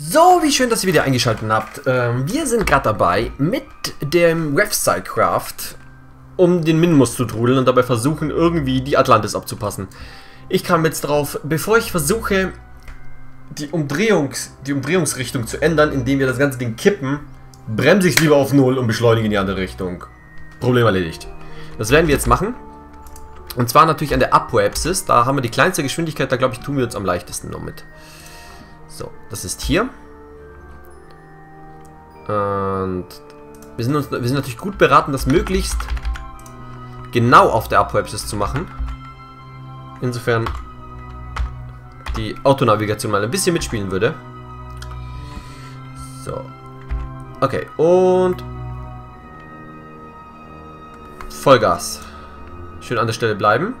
So, wie schön, dass ihr wieder eingeschaltet habt. Wir sind gerade dabei, mit dem RevSideCraft um den Minmus zu trudeln und dabei versuchen, irgendwie die Atlantis abzupassen. Ich kam jetzt drauf, bevor ich versuche, die Umdrehungsrichtung zu ändern, indem wir das ganze Ding kippen, bremse ich es lieber auf 0 und beschleunige in die andere Richtung. Problem erledigt. Das werden wir jetzt machen. Und zwar natürlich an der Apoapsis. Da haben wir die kleinste Geschwindigkeit, da glaube ich, tun wir uns am leichtesten noch mit. So, das ist hier. Und wir sind natürlich gut beraten, das möglichst genau auf der Apoapsis zu machen. Insofern die Autonavigation mal ein bisschen mitspielen würde. So. Okay, und Vollgas. Schön an der Stelle bleiben.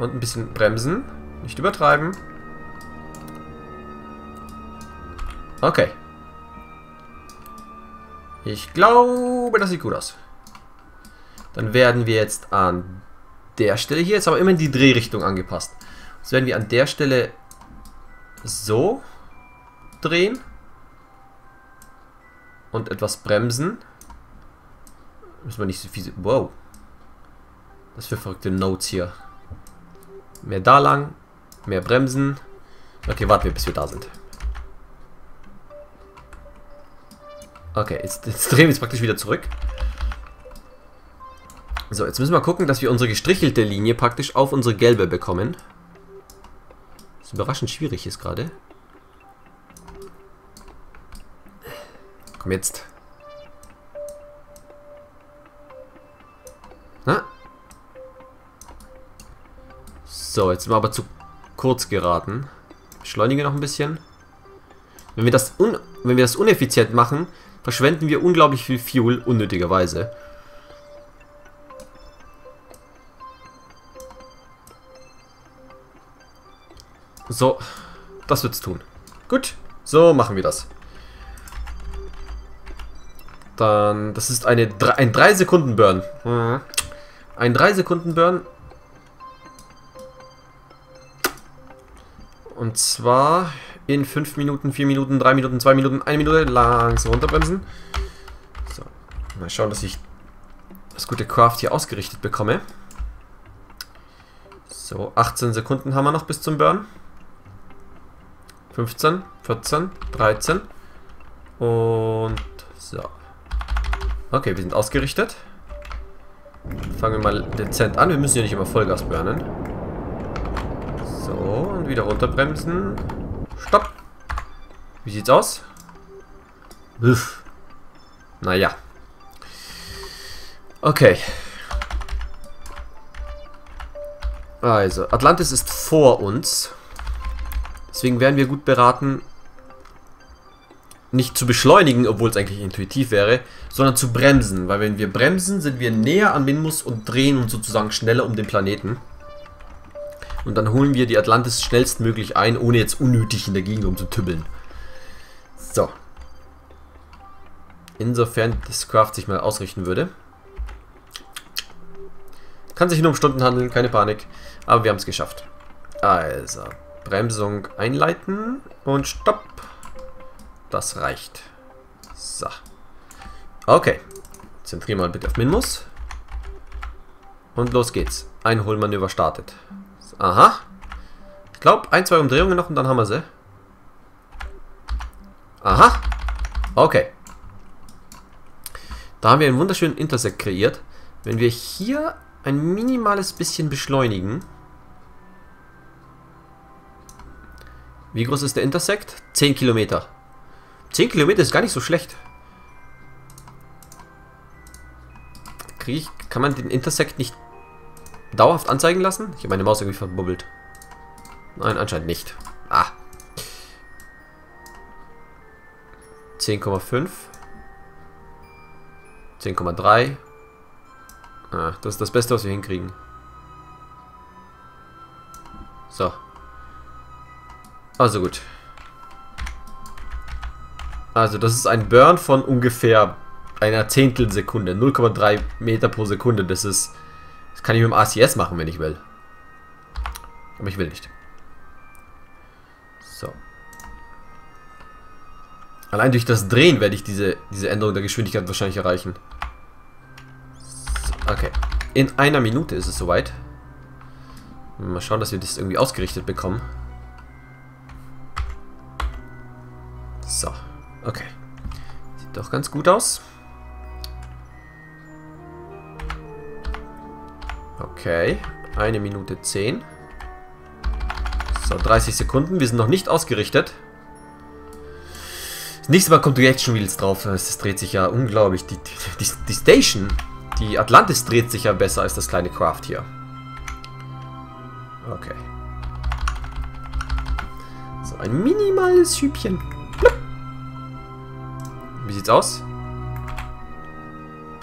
Und ein bisschen bremsen. Nicht übertreiben. Okay. Ich glaube, das sieht gut aus. Dann werden wir jetzt an der Stelle hier, jetzt haben wir immerhin die Drehrichtung angepasst. Jetzt werden wir an der Stelle so drehen. Und etwas bremsen. Müssen wir nicht so viel... Wow. Das für verrückte Notes hier. Mehr da lang. Mehr bremsen. Okay, warten wir, bis wir da sind. Okay, jetzt drehen wir es praktisch wieder zurück. So, jetzt müssen wir gucken, dass wir unsere gestrichelte Linie praktisch auf unsere gelbe bekommen. Das ist überraschend schwierig ist gerade. Komm jetzt. Na? So, jetzt sind wir aber zu kurz geraten. Beschleunige noch ein bisschen. Wenn wir das uneffizient machen, verschwenden wir unglaublich viel Fuel unnötigerweise. So, das wird's tun. Gut, so machen wir das. Dann, das ist ein 3-Sekunden-Burn. Ein 3-Sekunden-Burn. Und zwar in 5 Minuten, 4 Minuten, 3 Minuten, 2 Minuten, 1 Minute langsam runterbremsen. So, mal schauen, dass ich das gute Craft hier ausgerichtet bekomme. So, 18 Sekunden haben wir noch bis zum Burn. 15, 14, 13 und so. Okay, wir sind ausgerichtet. Fangen wir mal dezent an. Wir müssen ja nicht immer Vollgas burnen. So, und wieder runterbremsen. Stopp! Wie sieht's aus? Uff. Naja. Okay. Also, Atlantis ist vor uns. Deswegen wären wir gut beraten, nicht zu beschleunigen, obwohl es eigentlich intuitiv wäre, sondern zu bremsen. Weil wenn wir bremsen, sind wir näher an Minmus und drehen uns sozusagen schneller um den Planeten. Und dann holen wir die Atlantis schnellstmöglich ein, ohne jetzt unnötig in der Gegend rumzutübeln. So. Insofern das Craft sich mal ausrichten würde. Kann sich nur um Stunden handeln, keine Panik. Aber wir haben es geschafft. Also, Bremsung einleiten und stopp. Das reicht. So. Okay. Zentrieren wir mal bitte auf Minmus. Und los geht's. Einholmanöver startet. Aha. Ich glaube, 1, 2 Umdrehungen noch und dann haben wir sie. Aha. Okay. Da haben wir einen wunderschönen Intersect kreiert. Wenn wir hier ein minimales bisschen beschleunigen. Wie groß ist der Intersect? 10 Kilometer. 10 Kilometer ist gar nicht so schlecht. Kann man den Intersect nicht dauerhaft anzeigen lassen? Ich habe meine Maus irgendwie verbubbelt. Nein, anscheinend nicht. Ah. 10,5. 10,3. Ah, das ist das Beste, was wir hinkriegen. So. Also gut. Also das ist ein Burn von ungefähr einer Zehntelsekunde. 0,3 Meter pro Sekunde. Das ist... Das kann ich mit dem ACS machen, wenn ich will. Aber ich will nicht. So. Allein durch das Drehen werde ich diese Änderung der Geschwindigkeit wahrscheinlich erreichen. So, okay. In einer Minute ist es soweit. Mal schauen, dass wir das irgendwie ausgerichtet bekommen. So, okay. Sieht doch ganz gut aus. Okay, 1 Minute 10. So, 30 Sekunden. Wir sind noch nicht ausgerichtet. Das nächste Mal kommt Reaction Wheels drauf. Es dreht sich ja unglaublich. Die Station, die Atlantis dreht sich ja besser als das kleine Craft hier. Okay. So, ein minimales Schübchen. Wie sieht's aus?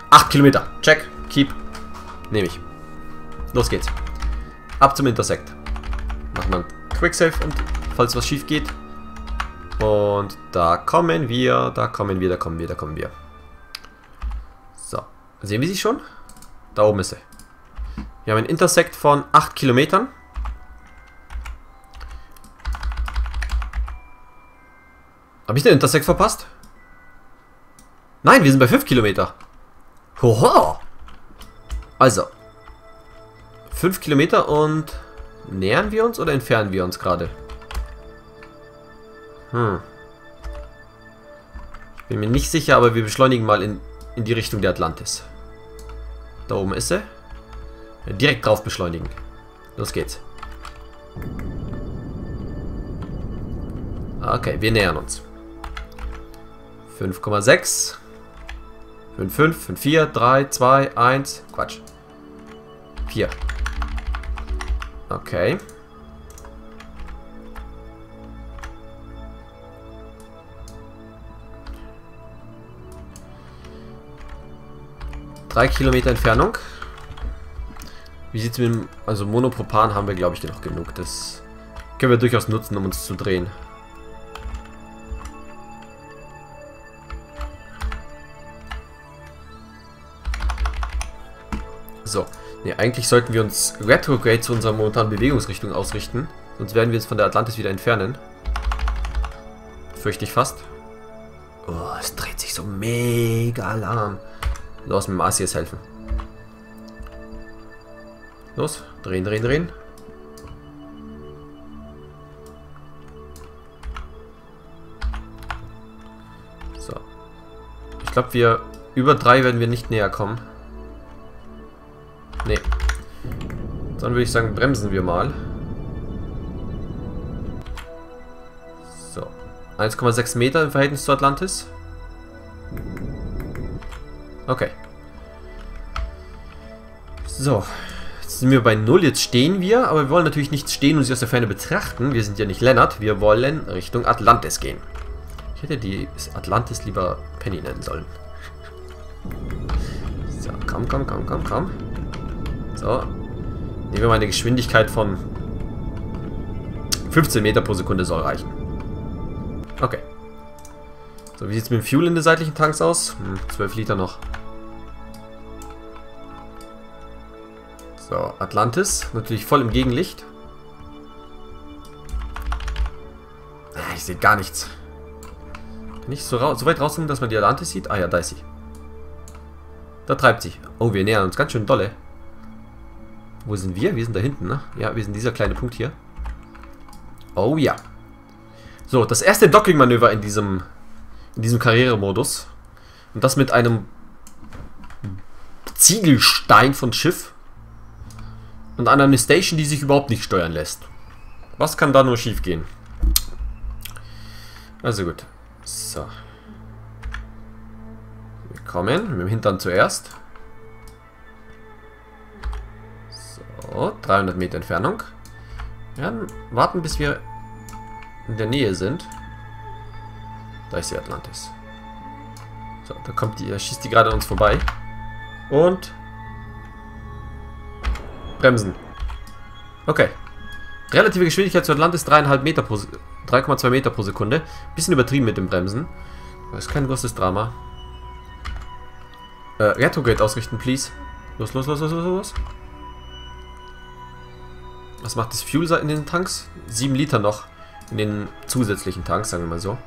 8 Kilometer. Check. Keep. Nehme ich. Los geht's. Ab zum Intersect. Machen wir einen Quicksave und falls was schief geht. Und da kommen wir, da kommen wir. So. Sehen wir sie schon? Da oben ist sie. Wir haben ein Intersect von 8 Kilometern. Habe ich den Intersect verpasst? Nein, wir sind bei 5 Kilometer. Hoho! Also. 5 Kilometer und... Nähern wir uns oder entfernen wir uns gerade? Hm. Ich bin mir nicht sicher, aber wir beschleunigen mal in die Richtung der Atlantis. Da oben ist sie. Direkt drauf beschleunigen. Los geht's. Okay, wir nähern uns. 5,6. 5,5, 5,4, 3, 2, 1. Quatsch. 4. Okay. Drei Kilometer Entfernung. Wie sieht's mit dem... Also Monopropan haben wir, glaube ich, noch genug. Das können wir durchaus nutzen, um uns zu drehen. So. Ne, eigentlich sollten wir uns Retrograde zu unserer momentanen Bewegungsrichtung ausrichten. Sonst werden wir uns von der Atlantis wieder entfernen. Fürchte ich fast. Oh, es dreht sich so mega lang. Los, mit dem ACS helfen. Los, drehen, drehen, drehen. So. Ich glaube, wir... Über 3 werden wir nicht näher kommen. Nee. Dann würde ich sagen, bremsen wir mal. So. 1,6 Meter im Verhältnis zu Atlantis. Okay. So. Jetzt sind wir bei 0. Jetzt stehen wir. Aber wir wollen natürlich nicht stehen und sie aus der Ferne betrachten. Wir sind ja nicht Lennart. Wir wollen Richtung Atlantis gehen. Ich hätte die Atlantis lieber Penny nennen sollen. So. Komm, komm, komm, komm, komm. So. Nehmen wir mal eine Geschwindigkeit von 15 Meter pro Sekunde soll reichen. Okay. So, wie sieht es mit dem Fuel in den seitlichen Tanks aus? 12 Liter noch. So, Atlantis. Natürlich voll im Gegenlicht. Ich sehe gar nichts. Nicht so weit rauszoomen, dass man die Atlantis sieht. Ah ja, da ist sie. Da treibt sie. Oh, wir nähern uns ganz schön dolle. Wo sind wir? Wir sind da hinten, ne? Ja, wir sind dieser kleine Punkt hier. Oh ja. So, das erste Docking-Manöver in diesem Karrieremodus. Und das mit einem Ziegelstein von Schiff. Und einer Station, die sich überhaupt nicht steuern lässt. Was kann da nur schief gehen? Also gut. So. Wir kommen mit dem Hintern zuerst. 300 Meter Entfernung. Ja, warten, bis wir in der Nähe sind. Da ist die Atlantis. So, da kommt die, da schießt die gerade an uns vorbei. Und bremsen. Okay. Relative Geschwindigkeit zur Atlantis 3,2 Meter pro Sekunde. Bisschen übertrieben mit dem Bremsen. Das ist kein großes Drama. Retrograde ausrichten, please. Los, los, los, los, los, los. Was macht das Fuel in den Tanks? 7 Liter noch in den zusätzlichen Tanks, sagen wir mal so.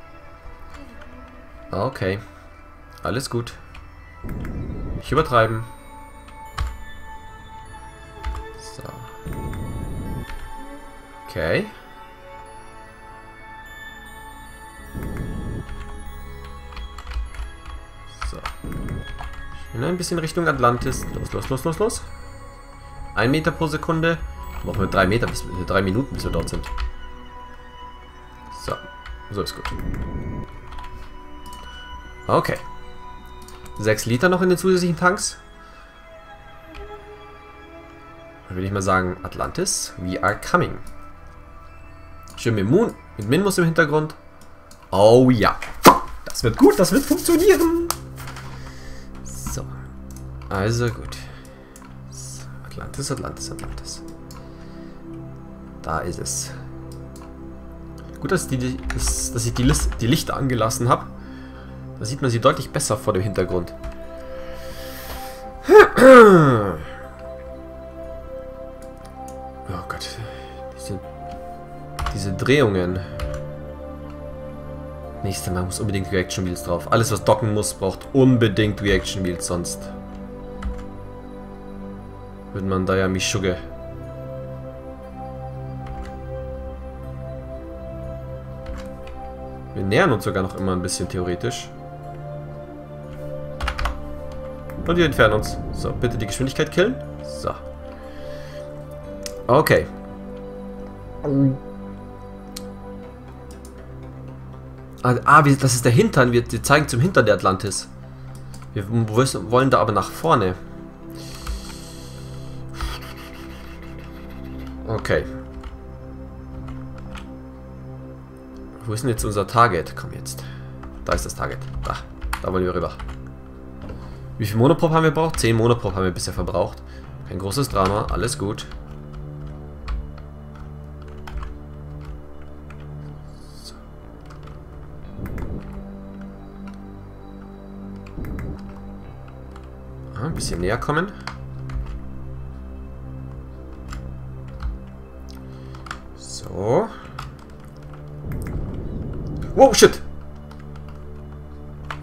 Okay. Alles gut. Nicht übertreiben. So. Okay. So. Ich bin ein bisschen Richtung Atlantis. Los, los, los, los, los. 1 Meter pro Sekunde. Machen wir 3 Meter, bis 3 Minuten, bis wir dort sind. So. So ist gut. Okay. 6 Liter noch in den zusätzlichen Tanks. Dann würde ich mal sagen, Atlantis, we are coming. Schön mit Moon, mit Minmus im Hintergrund. Oh ja. Das wird gut, das wird funktionieren. So. Also gut. Atlantis, Atlantis, Atlantis. Da ist es. Gut, dass ich die Lichter angelassen habe. Da sieht man sie deutlich besser vor dem Hintergrund. Oh Gott. Diese Drehungen. Nächstes Mal muss unbedingt Reaction Wheels drauf. Alles, was docken muss, braucht unbedingt Reaction Wheels. Sonst wird man da ja Mischugge. Wir nähern uns sogar noch immer ein bisschen theoretisch. Und wir entfernen uns. So, bitte die Geschwindigkeit killen. So. Okay. Ah, das ist der Hintern. Wir zeigen zum Hintern der Atlantis. Wir wollen da aber nach vorne. Okay. Wo ist denn jetzt unser Target? Komm jetzt. Da ist das Target. Da wollen wir rüber. Wie viel Monoprop haben wir gebraucht? 10 Monoprop haben wir bisher verbraucht. Kein großes Drama. Alles gut. So. Ah, ein bisschen näher kommen. So. Wow, shit!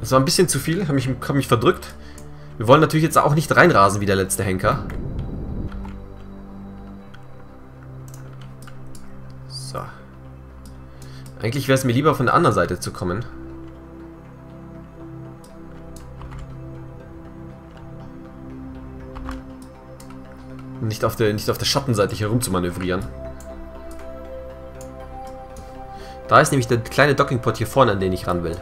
Das war ein bisschen zu viel, hab mich verdrückt. Wir wollen natürlich jetzt auch nicht reinrasen wie der letzte Henker. So. Eigentlich wäre es mir lieber, von der anderen Seite zu kommen. Und nicht auf der Schattenseite hier rum zu manövrieren. Da ist nämlich der kleine Docking-Port hier vorne, an den ich ran will.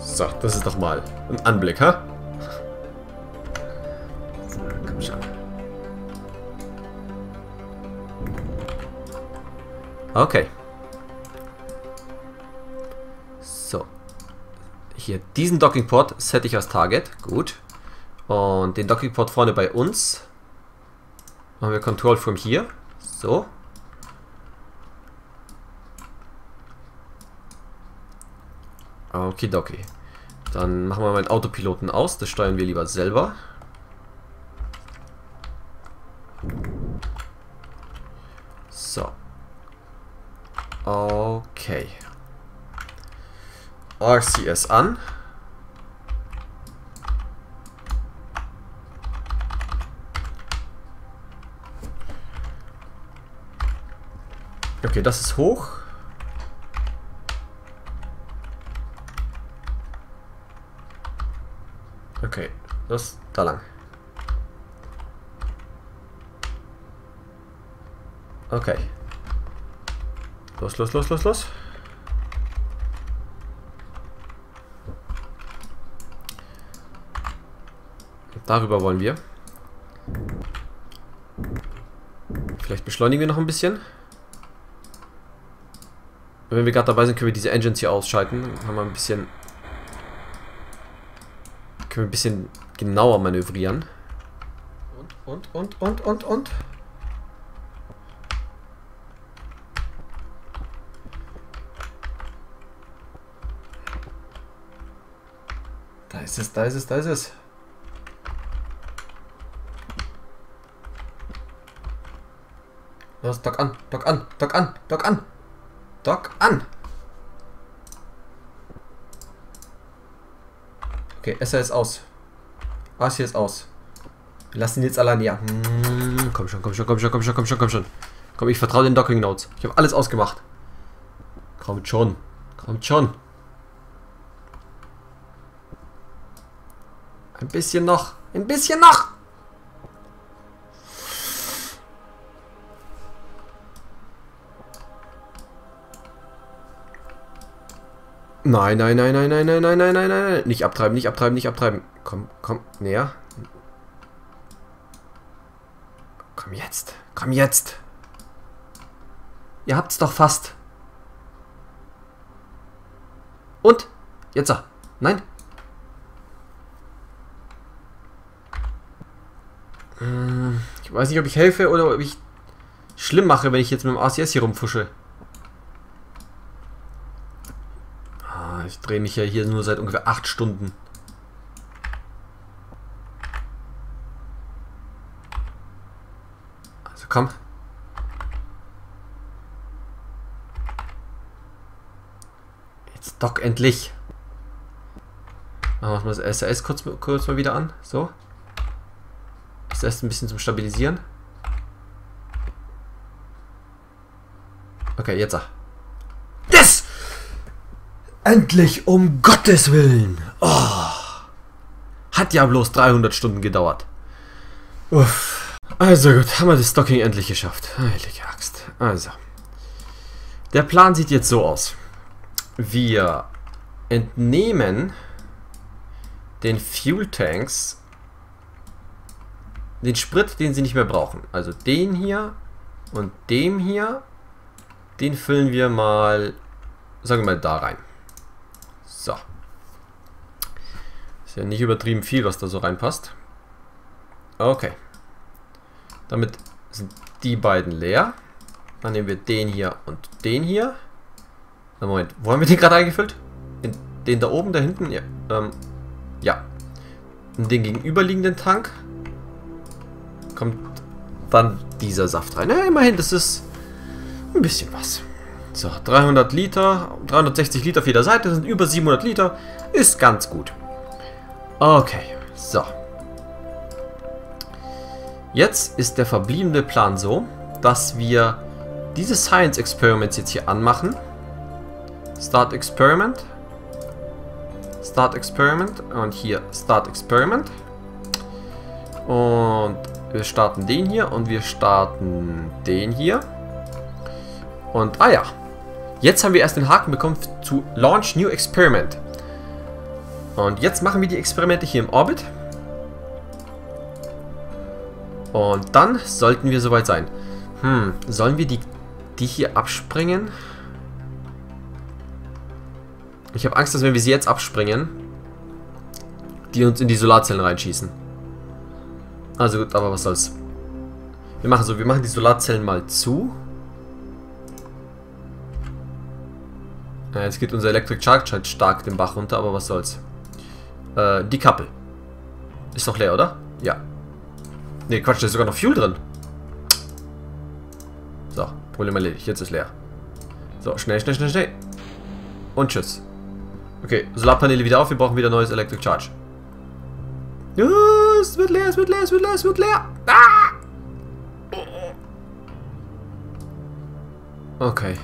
So, das ist doch mal ein Anblick, ha? So, komm schon. Okay. So. Hier, diesen Docking-Port sette ich als Target. Gut. Und den Docking-Port vorne bei uns. Machen wir Control from here. So. Okidoki. Dann machen wir mal den Autopiloten aus. Das steuern wir lieber selber. So. Okay. RCS an. Okay, das ist hoch. Okay, das da lang. Okay. Los, los, los, los, los. Darüber wollen wir. Vielleicht beschleunigen wir noch ein bisschen. Wenn wir gerade dabei sind, können wir diese Engines hier ausschalten. Dann haben wir ein bisschen genauer manövrieren. Und. Da ist es, da ist es, da ist es. Das Dock an, Dock an, Dock an, Dock an, Dock an. Okay, SRS aus. RCS aus. Wir lassen ihn jetzt allein, ja. Komm schon, komm schon, komm schon, komm schon, komm schon, komm schon. Komm, ich vertraue den Docking Notes. Ich habe alles ausgemacht. Kommt schon, kommt schon. Ein bisschen noch, ein bisschen noch. Nein, nein, nein, nein, nein, nein, nein, nein, nein, nein, nicht abtreiben, nicht abtreiben, nicht abtreiben. Komm, komm, näher. Komm jetzt, komm jetzt. Ihr habt's doch fast. Und? Jetzt, nein. Ich weiß nicht, ob ich helfe oder ob ich schlimm mache, wenn ich jetzt mit dem ACS hier rumfusche. Ich drehe mich ja hier nur seit ungefähr 8 Stunden. Also komm. Jetzt dock endlich. Machen wir mal das SRS kurz mal wieder an. So. Das erst ein bisschen zum Stabilisieren. Okay, jetzt. Yes! Endlich, um Gottes Willen! Oh, hat ja bloß 300 Stunden gedauert. Uff. Also gut, haben wir das Docking endlich geschafft. Heilige Axt. Also. Der Plan sieht jetzt so aus. Wir entnehmen den Fuel Tanks den Sprit, den sie nicht mehr brauchen. Also den hier und dem hier. Den füllen wir mal, sagen wir mal, da rein. So. Ist ja nicht übertrieben viel, was da so reinpasst. Okay. Damit sind die beiden leer. Dann nehmen wir den hier und den hier. Na Moment, wo haben wir den gerade eingefüllt? In den da oben, da hinten? Ja. Ja. In den gegenüberliegenden Tank kommt dann dieser Saft rein. Ja, immerhin, das ist ein bisschen was. So, 300 Liter, 360 Liter auf jeder Seite, sind über 700 Liter. Ist ganz gut. Okay, so. Jetzt ist der verbliebene Plan so, dass wir diese Science Experiments jetzt hier anmachen. Start Experiment. Start Experiment. Und hier Start Experiment. Und wir starten den hier und wir starten den hier. Und, ah ja, jetzt haben wir erst den Haken bekommen zu Launch New Experiment. Und jetzt machen wir die Experimente hier im Orbit. Und dann sollten wir soweit sein. Hm, sollen wir die hier abspringen? Ich habe Angst, dass wenn wir sie jetzt abspringen, die uns in die Solarzellen reinschießen. Also gut, aber was soll's. Wir machen so, wir machen die Solarzellen mal zu. Jetzt geht unser Electric Charge halt stark den Bach runter, aber was soll's. Die Kappel. Ist doch leer, oder? Ja. Ne, Quatsch, da ist sogar noch Fuel drin. So, Problem erledigt. Jetzt ist leer. So, schnell, schnell, schnell, schnell. Und tschüss. Okay, Solarpaneele wieder auf. Wir brauchen wieder neues Electric Charge. Ja, es wird leer, es wird leer, es wird leer, es wird leer. Ah! Okay.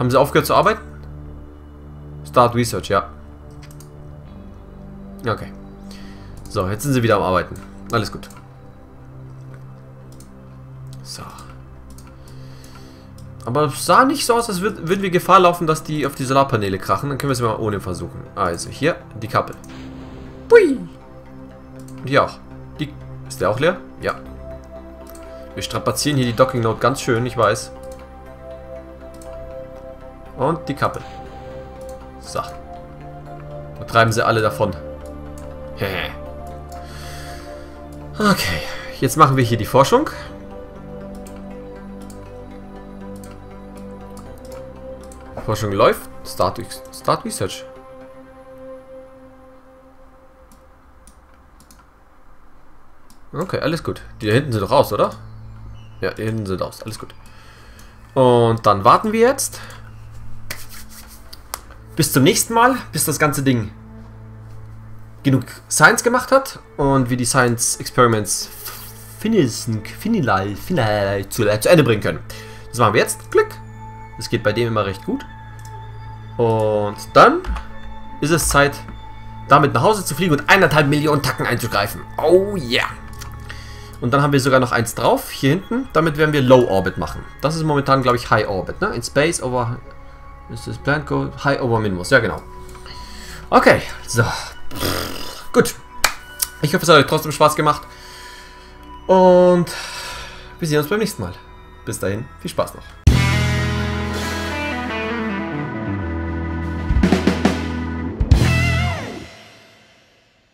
Haben sie aufgehört zu arbeiten? Start Research, ja. Okay. So, jetzt sind sie wieder am Arbeiten. Alles gut. So. Aber es sah nicht so aus, als würden wir Gefahr laufen, dass die auf die Solarpaneele krachen. Dann können wir es mal ohne versuchen. Also, hier die Kappe. Pui! Und hier auch. Die, ist der auch leer? Ja. Wir strapazieren hier die Docking Note ganz schön, ich weiß. Und die Kappe. So. Da treiben sie alle davon. Okay. Jetzt machen wir hier die Forschung. Forschung läuft. Start Research. Okay, alles gut. Die da hinten sind doch raus, oder? Ja, die Hände sind aus. Alles gut. Und dann warten wir jetzt. Bis zum nächsten Mal, bis das ganze Ding genug Science gemacht hat und wir die Science Experiments zu Ende bringen können. Das machen wir jetzt. Klick. Das geht bei dem immer recht gut. Und dann ist es Zeit, damit nach Hause zu fliegen und 1,5 Millionen Tacken einzugreifen. Oh yeah! Und dann haben wir sogar noch eins drauf, hier hinten. Damit werden wir Low Orbit machen. Das ist momentan, glaube ich, High Orbit, ne? In Space over... Ist das Plant Go? High over Minmus. Ja, genau. Okay, so. Gut. Ich hoffe, es hat euch trotzdem Spaß gemacht. Und wir sehen uns beim nächsten Mal. Bis dahin, viel Spaß noch.